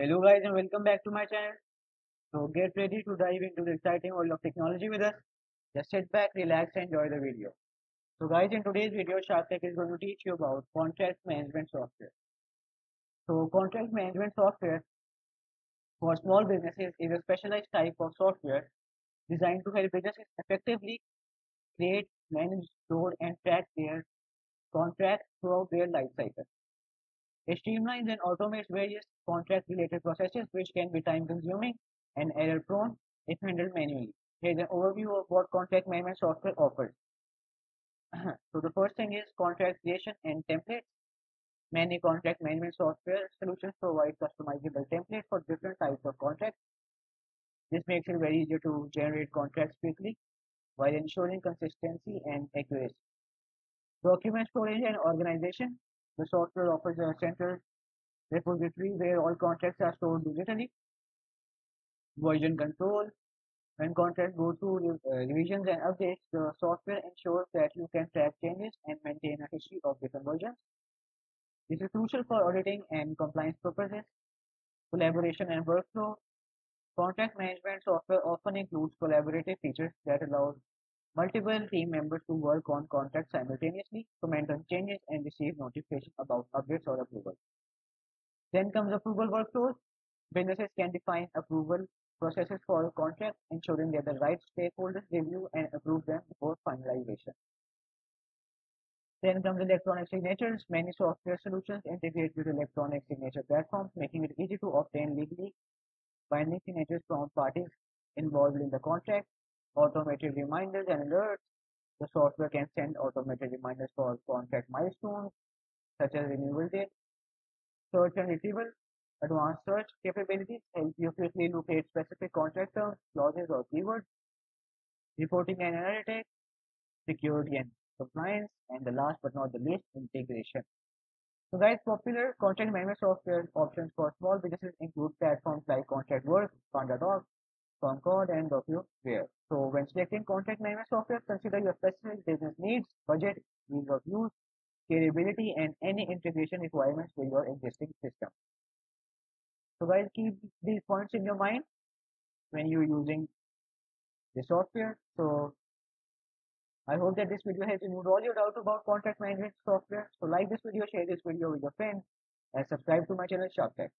Hello guys and welcome back to my channel. So get ready to dive into the exciting world of technology with us. Just sit back, relax and enjoy the video. So guys, in today's video Shark Tech is going to teach you about contract management software. So contract management software for small businesses is a specialized type of software designed to help businesses effectively create, manage, store and track their contracts throughout their life cycle. It streamlines and automates various contract-related processes which can be time-consuming and error-prone if handled manually. Here's an overview of what contract management software offers. So the first thing is contract creation and templates. Many contract management software solutions provide customizable templates for different types of contracts. This makes it very easy to generate contracts quickly while ensuring consistency and accuracy. Document storage and organization. The software offers a central repository where all contracts are stored digitally. Version control. When contracts go through revisions and updates, the software ensures that you can track changes and maintain a history of the conversions. This is crucial for auditing and compliance purposes. Collaboration and workflow. Contract management software often includes collaborative features that allow multiple team members to work on contracts simultaneously, comment on changes, and receive notifications about updates or approvals. Then comes approval workflows. Businesses can define approval processes for contracts, ensuring that the right stakeholders review and approve them before finalization. Then comes electronic signatures. Many software solutions integrate with electronic signature platforms, making it easy to obtain legally binding signatures from parties involved in the contract. Automated reminders and alerts. The software can send automated reminders for contract milestones such as renewal date. Search and retrieval. Advanced search capabilities help you quickly locate specific contract terms, clauses or keywords. Reporting and analytics. Security and compliance. And the last but not the least, integration. So guys, popular contract management software options for small businesses include platforms like ContractWorks, PandaDocs, Concord and WSWare. So when selecting contract management software, consider your specific business needs, budget, ease of use, scalability and any integration requirements with your existing system. So guys, keep these points in your mind when you're using the software. So I hope that this video has removed all your doubts about contract management software. So like this video, share this video with your friends and subscribe to my channel Shark Tech.